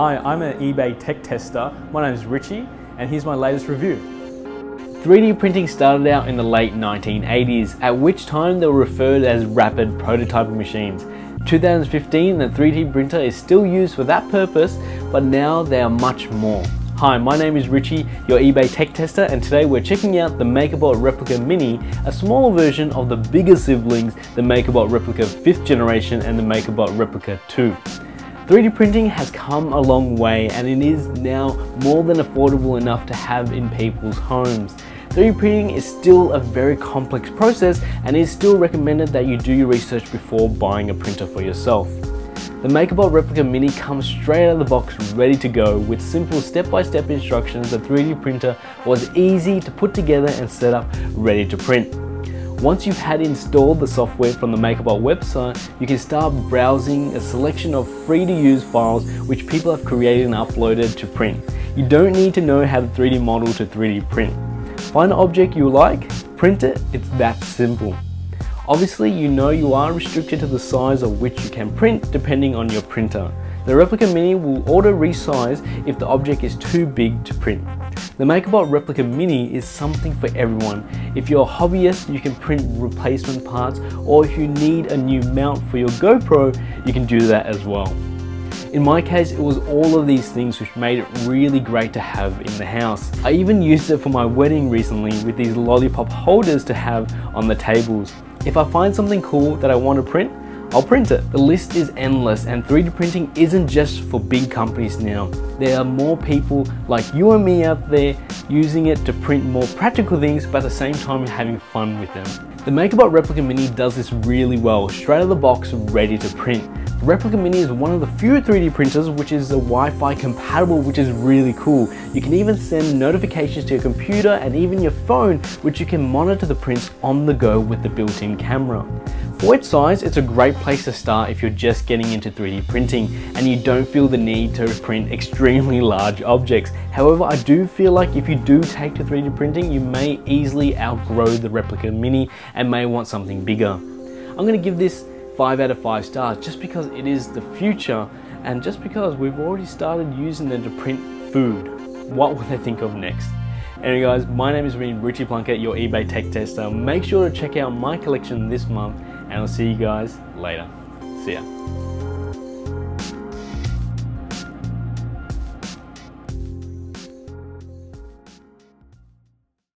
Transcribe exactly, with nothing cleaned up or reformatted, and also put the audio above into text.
Hi, I'm an eBay tech tester. My name is Richie and here's my latest review. three D printing started out in the late nineteen eighties, at which time they were referred as rapid prototyping machines. In two thousand fifteen, the three D printer is still used for that purpose, but now they are much more. Hi, my name is Richie, your eBay tech tester, and today we're checking out the MakerBot Replicator Mini, a smaller version of the bigger siblings, the MakerBot Replicator fifth generation and the MakerBot Replicator two. three D printing has come a long way and it is now more than affordable enough to have in people's homes. three D printing is still a very complex process and it is still recommended that you do your research before buying a printer for yourself. The MakerBot Replicator Mini comes straight out of the box ready to go with simple step-by-step instructions. The three D printer was easy to put together and set up ready to print. Once you've had installed the software from the MakerBot website, you can start browsing a selection of free-to-use files which people have created and uploaded to print. You don't need to know how to three D model to three D print. Find an object you like, print it, it's that simple. Obviously, you know you are restricted to the size of which you can print depending on your printer. The Replicator Mini will auto-resize if the object is too big to print. The MakerBot Replicator Mini is something for everyone. If you're a hobbyist, you can print replacement parts, or if you need a new mount for your GoPro, you can do that as well. In my case, it was all of these things which made it really great to have in the house. I even used it for my wedding recently with these lollipop holders to have on the tables. If I find something cool that I want to print, I'll print it. The list is endless, and three D printing isn't just for big companies now. There are more people like you and me out there using it to print more practical things, but at the same time having fun with them. The MakerBot Replicator Mini does this really well, straight out of the box, ready to print. The Replicator Mini is one of the few three D printers which is Wi-Fi compatible, which is really cool. You can even send notifications to your computer and even your phone, which you can monitor the prints on the go with the built-in camera. For its size, it's a great place to start if you're just getting into three D printing and you don't feel the need to print extremely large objects. However, I do feel like if you do take to three D printing, you may easily outgrow the Replicator Mini and may want something bigger. I'm going to give this five out of five stars just because it is the future and just because we've already started using them to print food. What will they think of next? Anyway guys, my name is Richie Plunkett, your eBay tech tester. Make sure to check out my collection this month and I'll see you guys later. See ya.